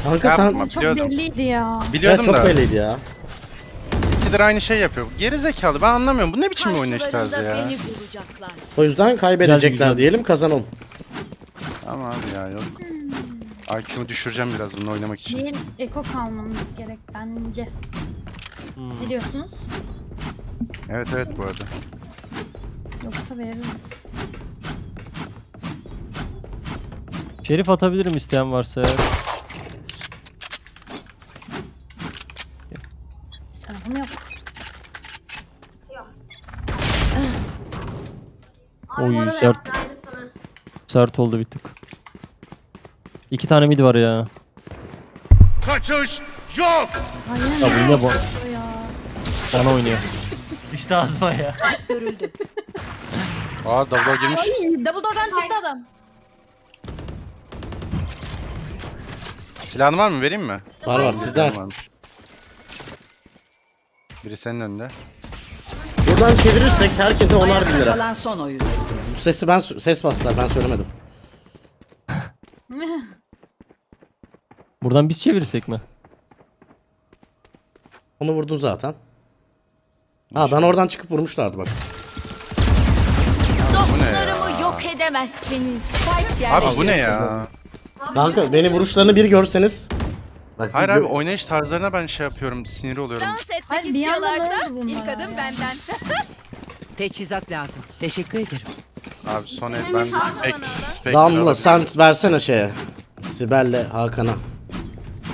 Kanka sen çok belliydi ya. Biliyordum ya, çok belliydi ya. İkidir aynı şey yapıyor. Geri zekalı, ben anlamıyorum. Bu ne biçim oynayış tarzı ya. O yüzden kaybedecekler diyelim, kazanalım. Ama abi ya yok. Hmm. I Q'mu düşüreceğim biraz bununla oynamak için. Benim eko kalmamız gerek bence. Hmm. Ne diyorsunuz? Evet evet bu arada. Yoksa veririz. Şerif atabilirim isteyen varsa. Silahım yok. Yok. Oy sert. Sert oldu bir tık. İki tane mid var ya. Kaçış yok. Aynen. Ya bu. Bana oynuyor. İşte azma ya. Görüldü. Aa, double girmiş. Double door'dan çıktı adam. Silahın var mı, vereyim mi? Var var, sizden. Biri senin önünde. Buradan çevirirsek herkese onar bin lira. Bu sesi ben, ses bastılar, ben söylemedim. Buradan biz çevirirsek mi? Onu vurdun zaten. Ha, ben oradan çıkıp vurmuşlardı bak. Dostlarımı yok edemezsiniz. Abi bu ne ya? Kanka beni vuruşlarını bir görseniz. Bak, hayır abi, oynayış tarzlarına ben şey yapıyorum, sinir oluyorum. Dans etmek hayır, istiyorlarsa ilk adım ya. Benden. Teçhizat lazım. Teşekkür ederim. Abi son el ben spek. Damla sen versene şeye. Sibel'le Hakan'a.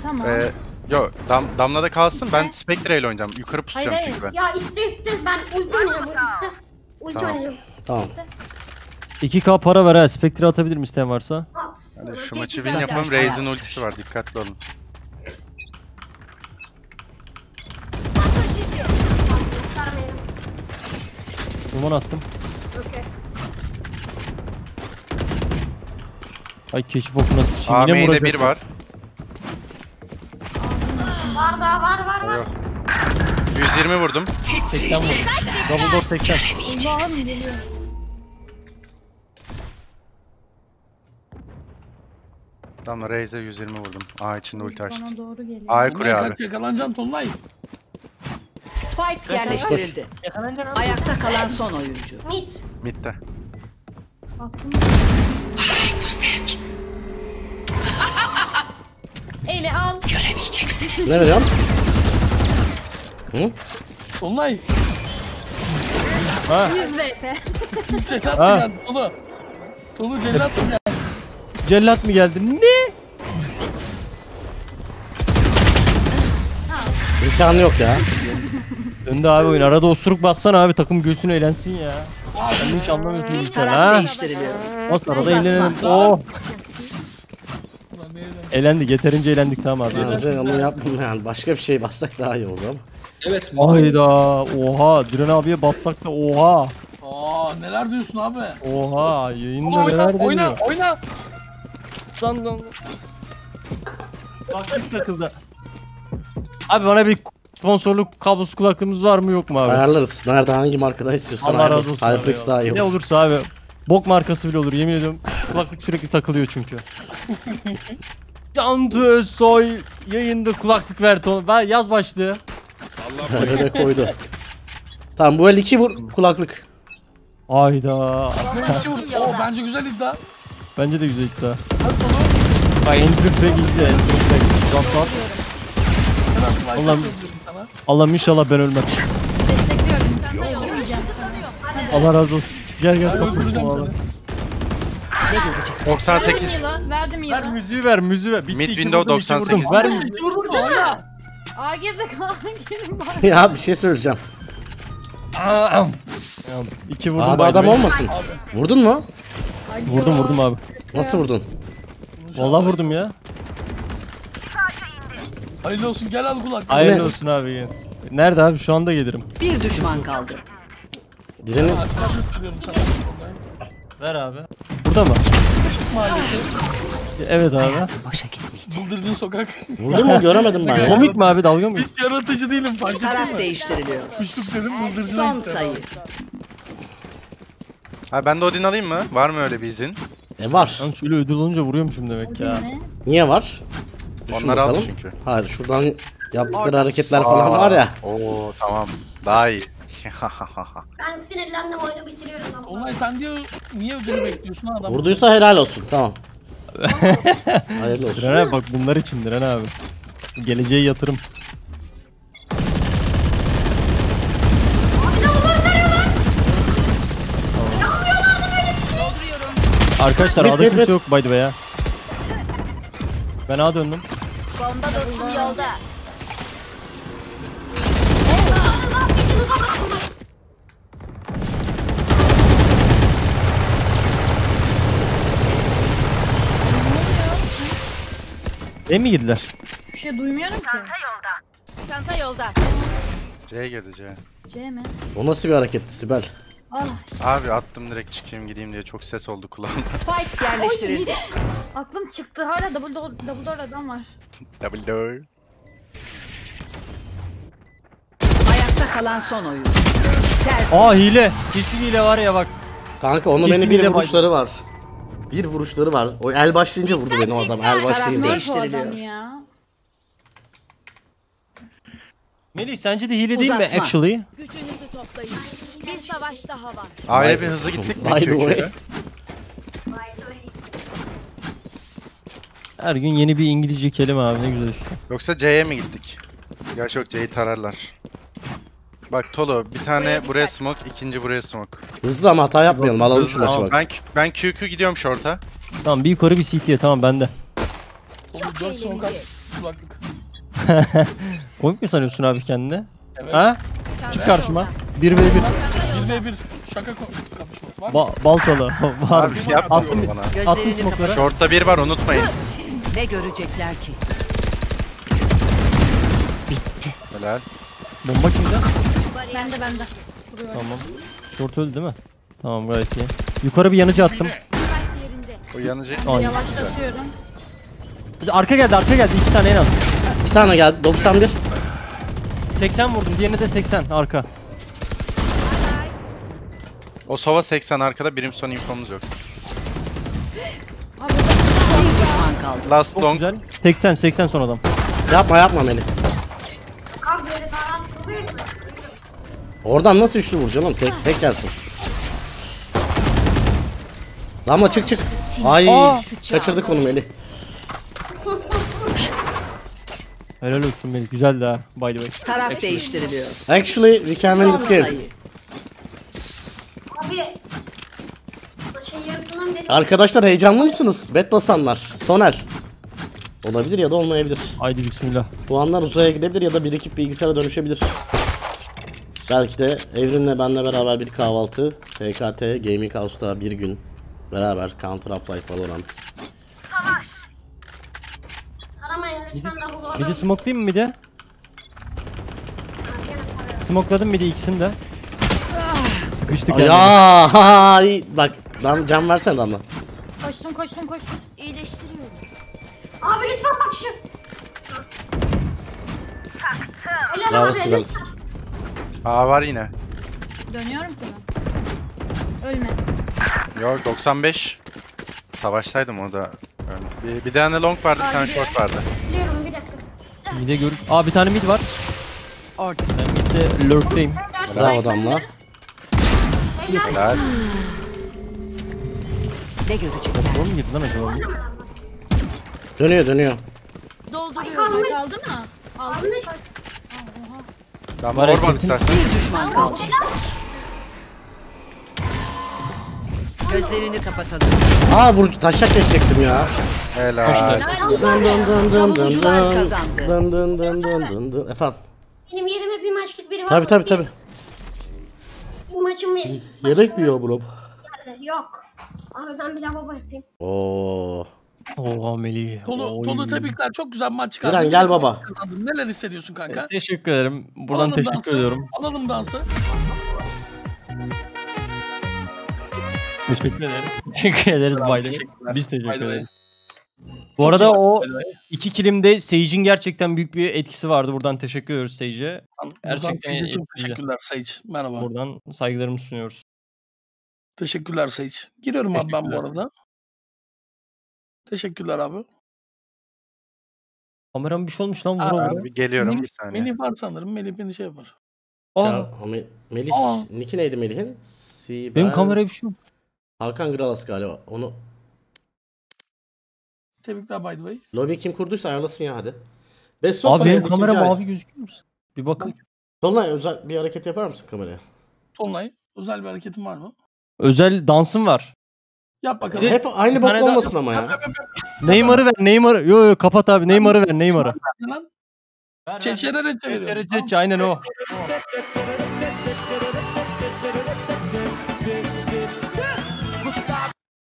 Tamam. Ee, Yo, dam, damlada kalsın, ben Spectre ile oynayacağım. Yukarı pusacağım çünkü ben. Ya iste iste, ben ulti oynayacağım, iste. Ulti oynayacağım. Tamam. iki K para ver ha, Spectre atabilirim isteyen varsa. At. Hadi şu maçı win yapalım, Raze'in ultisi var, dikkatli olun. Duman attım. Okay. Ay keşif okuna sıçayım. A M'de bir var. Var daha var var var. yüz yirmi vurdum. seksen vurdum. Double door seksen. Tam Raze'e yüz yirmi vurdum. A içinde ulti açtı. Bana doğru geliyor. A'yı kuruyor abi. Kaç yakalanacaksın Tolunay? Spike yerleştirildi. Ayakta kalan son oyuncu. Mid. Mid'de. Aklım. Ay bu zevk. Eli al. Göremeyeceksiniz. Nerede lan? Hı? Tolunay. Ha. yüz V P. Cellat mı geldi Tolu? Tolu cellat mı geldi? Cellat mı geldi? Ne? İmkanı yok ya. Döndü abi oyun. Arada osuruk bassan abi, takım göğsüne eğlensin ya. Ben hiç anlamıyorsun işte ha. Nasıl arada eğlenelim. Oh. Eğlendik, yeterince eğlendik tamam abi. Yeterince onu yapmam yani. Başka bir şey bassak daha iyi olur ama. Evet. Hayda. Oha. Diren abiye bassak da oha. Aa neler diyorsun abi? Oha. Yayında ama neler oyna, deniyor? Oyna oyna. Sandım. Baktık takıldı. Abi bana bir sponsorluk kablosu kulaklığımız var mı yok mu abi? Ayarlarız. Nerede hangi markadan istiyorsan ayarlarız. HyperX daha iyi olur. Ne olursa abi. Bok markası bile olur yemin ediyorum. Kulaklık sürekli takılıyor çünkü. Can Özsoy yayında kulaklık ver Tolunay. Yaz başlığı. Nerede koydu. Tamam bu el iki vur kulaklık. Ayda. Oo bence güzel iddia. Bence de güzel iddia. Ay endüf ve güzel. Allah'ım Allah'ım inşallah ben ölmem. Allah razı olsun. Gel gel saplayalım. doksan sekiz. Verdim yıla. Ver müziği ver müziği ver. Mid window doksan sekiz. Ver müziği vurdum. Aa girdik aa girdim bari. Ya bir şey söyleyeceğim. Aa. iki vurdum abi adam olmasın. Abi. Vurdun mu? Ay, vurdum vurdum abi. Nasıl vurdun? Vallahi vurdum ya. Hayırlı olsun gel al kulak. Hayırlı olsun abi gel. Nerede abi şu anda gelirim. Bir düşman kaldı. Direnin. Ver abi. Burada mı? Evet abi. Bıldırcın sokak. Vurdu mu göremedim ben. Komik mi abi dalga mı? Hiç yaratıcı değilim fark ettin mi? Taraf değiştiriliyor. Kuşluk dedim bıldırcına gitti. Son sayı. Abi ben de Odin alayım mı? Var mı öyle bir izin? E var. Ben şöyle ödül olunca vuruyormuşum demek ya. Niye var? Onları al çünkü. Hayır şuradan yaptıkları hareketler falan var ya. Oo tamam. Daha iyi. Ben sinirlendim oyunu bitiriyorum ama. Olay sen diyor niye ödülü bekliyorsun adam? Vurduysa helal olsun tamam. Hayırlı olsun. Diren abi bak bunlar için Diren abi. Geleceğe yatırım. Abi ne bunları tarıyor lan? Ne yapıyorlardı böyle bir şey? Dolduruyorum. Arkadaşlar A'da kimse met. Yok by the way ya. Ben A'ya döndüm. Bomba dostum yolda. E mi girdiler? Bir şey duymuyorum ki. Çanta yolda. Çanta yolda. C'ye girdi C. C mi? O nasıl bir hareketti Sibel? Ah. Abi attım direkt çıkayım gideyim diye çok ses oldu kulağımda. Spike yerleştirildi. Aklım çıktı hala double door, double door adam var. Double door. Ayakta kalan son oyun. Aa hile. Kesin hile var ya bak. Kanka onun beni bir vuruşları var. Bir vuruşları var. O el başlayınca vurdu beni o adam. El başlayınca. Melih sence de hile değil mi actually? Gücünüzü toplayın. Bir savaş daha var. A'ya bir hızlı gittik mi? Her gün yeni bir İngilizce kelime abi ne güzel işte. Yoksa C'ye mi gittik? Gerçi yok C'yi tararlar. Bak Tolu bir tane buraya smoke, ikinci buraya smoke. Hızlı ama hata yapmayalım. Alalım şu maçı bak. Ben ben Q Q gidiyorum short'a. Tamam bir yukarı bir C T'ye tamam bende. dört smoke at. Kulaklık. Komik mi sanıyorsun abi kendine? Evet. Ha? Çık karşıma. bir ve bir. bir ve bir. Şaka kapışması var. Ba baltalı. Var. Attım bana. Attım smoke'ları. Short'ta bir var unutmayın. Ne görecekler ki? Bitti. Helal. Bomba kimde? Bende bende. Tamam. Short öldü değil mi? Tamam gayet iyi. Yukarı bir yanıcı attım. O yanıcı. Yavaşlatıyorum. Arka geldi arka geldi. İki tane en az. İki tane geldi. doksan bir. seksen vurdum. Diğerine de seksen arka. O sova seksen arkada birim son infomuz yok. düşman kaldı. Last çok long. Güzel. seksen seksen son adam. Yapma yapma beni. Oradan nasıl üçlü vuracaksın oğlum? Tek tek yersin. Lama çık çık. Ay aa, kaçırdık onu Melih. Helal olsun Melih. Güzeldi ha. By the way. Taraf actually değiştiriliyor. Actually we can win this game. Abi. Arkadaşlar heyecanlı mısınız? Bet basanlar. Soner. Olabilir ya da olmayabilir. Haydi bismillah. Puanlar uzaya gidebilir ya da birikip bilgisayara dönüşebilir. Belki de Evrim'le benle beraber bir kahvaltı. T K T Gaming House'da bir gün beraber Counter Half-Life Valorant. Savaş. Saramayın lütfen daha zorla. Bir de smokelayayım mı bir de? Smokeladım bir de ikisini de. Sıkıştık ya. Bak can versene damla. Koştum koştum koştum. İyileştiriyorum. Abi lütfen bak şu. Taktım. Bravo Sivas. Aa var yine. Dönüyorum ki ben. Ölme. Yok doksan beş. Savaştaydım orada. Bir, bir tane long vardı, bir tane short vardı. Biliyorum bir dakika. Mid'e görüp... Aa bir tane mid var. Orada. Ben mid'de lurk'teyim. Bravo adamlar. Helal. Ne görecekler? Oğlum mid lan acaba mid? Dönüyor dönüyor. Dolduruyor. Kaldı mı? Aldı. Tamam ormanı istersen. Bir düşman kaldı. Gözlerini kapatalım. Aa burcu taşak geçecektim ya. Helal. Dın dın dın dın dın dın dın dın dın dın. Efendim. Benim yerime bir maçlık biri var. Tabi tabi tabi. Bu maçın bir... Yelek mi yok bu? Yok. Aradan bir lavabo yapayım. Ooo. Oha Melih. Tolu, Tolu tebrikler, çok güzel maç çıkardın. Diren gel baba. Neler hissediyorsun kanka? Evet, teşekkür ederim. Buradan alalım teşekkür dansı ediyorum. Alalım dansı. Teşekkür ederiz. Teşekkür ederiz Bayley. Biz teşekkür ederiz. Bu arada çok o iki kilimde Sage'in gerçekten büyük bir etkisi vardı. Buradan teşekkür ediyoruz Sage'e. Gerçekten çok etkili. Teşekkürler Sage. Merhaba. Buradan saygılarımı sunuyoruz. Teşekkürler Sage. Giriyorum abi ben bu arada. Teşekkürler abi. Kameram bir şey olmuş lan, vura vura. Geliyorum Melih, bir saniye. Melih var sanırım. Melih beni şey yapar. Aa. Me Melih. Aa. Niki neydi Melih'in? Sibel... Benim kameraya bir şey yok. Hakan Gralas galiba. Onu... Tebrikler by the way. Lobby kim kurduysa ayarlasın ya hadi. Beso abi benim kamera mavi gözüküyor musun? Bir bakın. Tolunay özel bir hareket yapar mısın kameraya? Tolunay özel bir hareketin var mı? Özel dansım var. Yap bakalım. Hep aynı bok olmasın ama ya. Neymar'ı ver, Neymar'ı. Yo yo kapat abi. Neymar'ı ver, Neymar'ı. Çeçerere çeçerere. Aynen o.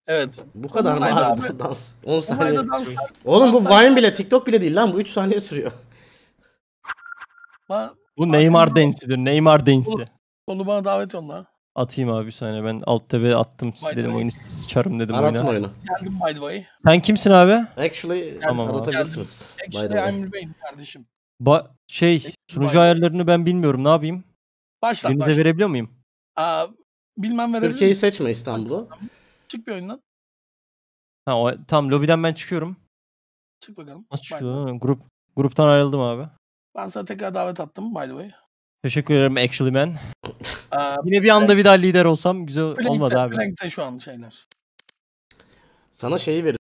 Evet. Bu kadar mı abi dans? on saniye. Oğlum bu Vine bile, TikTok bile değil lan. Bu üç saniye sürüyor. Bu Neymar dance'dir. Neymar dance'i. Onu bana davet yolla. Atayım abi bir saniye, ben alt tebe attım dedim, oyunu sıçarım dedim oyuna. Aratın oyunu. Geldim by the way. Sen kimsin abi? Actually tamam, aratabilirsiniz. Actually I'm Rübeyn kardeşim. Ba şey Actually, sunucu ayarlarını ben bilmiyorum, ne yapayım? Başla başla. Beni de verebiliyor muyum? Aa, bilmem verebilirim. Türkiye'yi seçme, İstanbul'u. Çık bir oyundan. Ha o, tamam lobiden ben çıkıyorum. Çık bakalım. Nasıl çıkıyor? Grup, gruptan ayrıldım abi. Ben sana tekrar davet attım by the way. Teşekkür ederim Actually Man. Aa, yine bir anda bir daha lider olsam güzel olmadı abi. Plank'te şu an şeyler. Sana şeyi verir.